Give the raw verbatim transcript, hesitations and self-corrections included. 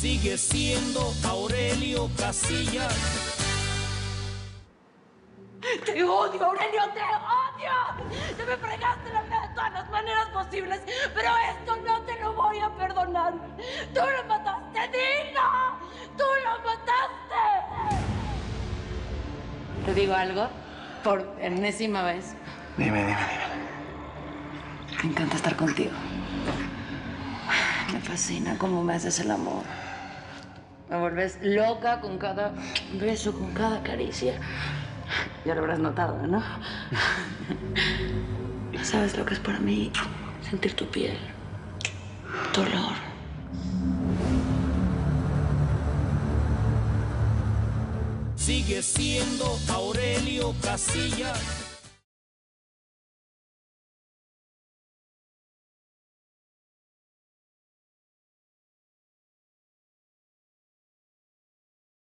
sigue siendo Aurelio Casillas. ¡Te odio, Aurelio, te odio! ¡Te me fregaste la vida de todas las maneras posibles! ¡Pero esto no te lo voy a perdonar! ¡Tú lo mataste, Dino! ¡Tú lo mataste! ¿Te digo algo? Por enésima vez. Dime, dime, dime. Me encanta estar contigo. Me fascina cómo me haces el amor. Me vuelves loca con cada beso, con cada caricia. Ya lo habrás notado, ¿no? No sabes lo que es para mí sentir tu piel, tu olor. Sigue siendo Aurelio Casillas.